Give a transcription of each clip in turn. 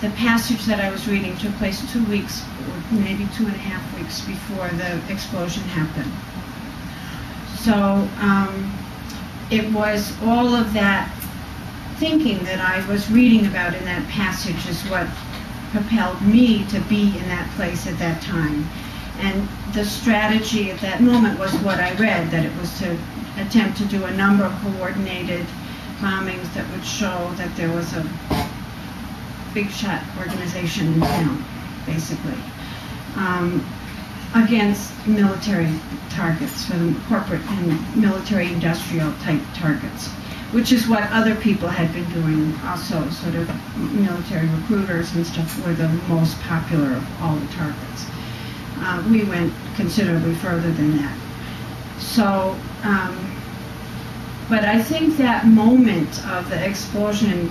the passage that I was reading took place 2 weeks, or maybe 2.5 weeks before the explosion happened. So it was all of that thinking that I was reading about in that passage is what propelled me to be in that place at that time. And the strategy at that moment was what I read, that it was to attempt to do a number of coordinated bombings that would show that there was a big shot organization in town, basically, against military targets, for the corporate and military industrial type targets, which is what other people had been doing also, sort of military recruiters and stuff were the most popular of all the targets. We went considerably further than that. So, but I think that moment of the explosion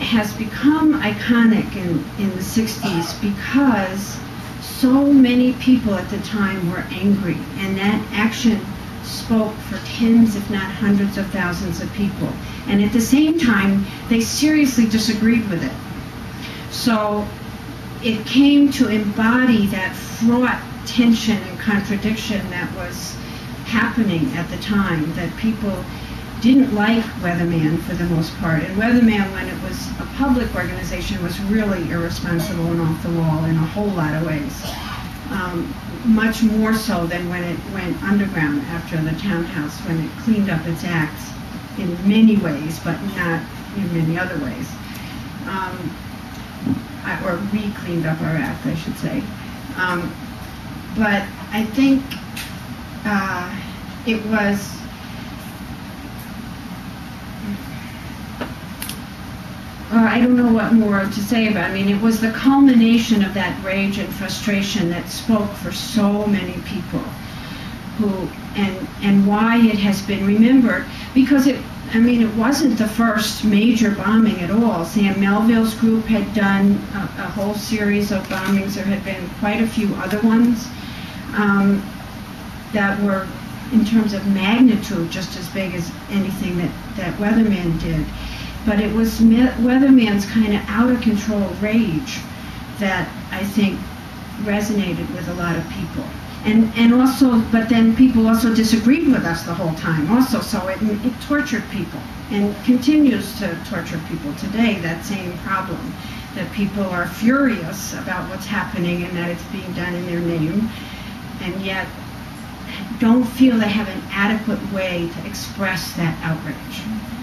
has become iconic in the 60s because so many people at the time were angry, and that action spoke for tens if not hundreds of thousands of people. And at the same time, they seriously disagreed with it. So it came to embody that fraught tension and contradiction that was happening at the time, that people didn't like Weatherman for the most part. And Weatherman, when it was a public organization, was really irresponsible and off the wall in a whole lot of ways. Much more so than when it went underground after the townhouse, when it cleaned up its acts in many ways, but not in many other ways. Or we cleaned up our act, I should say. But I think it was I don't know what more to say about it. I mean, it was the culmination of that rage and frustration that spoke for so many people, who and why it has been remembered, because it, I mean, it wasn't the first major bombing at all. Sam Melville's group had done a whole series of bombings. There had been quite a few other ones that were, in terms of magnitude, just as big as anything that Weatherman did. But it was Weatherman's kind of out-of-control rage that I think resonated with a lot of people. And also, but then people also disagreed with us the whole time also, so it tortured people and continues to torture people today, that same problem, that people are furious about what's happening and that it's being done in their name, and yet don't feel they have an adequate way to express that outrage.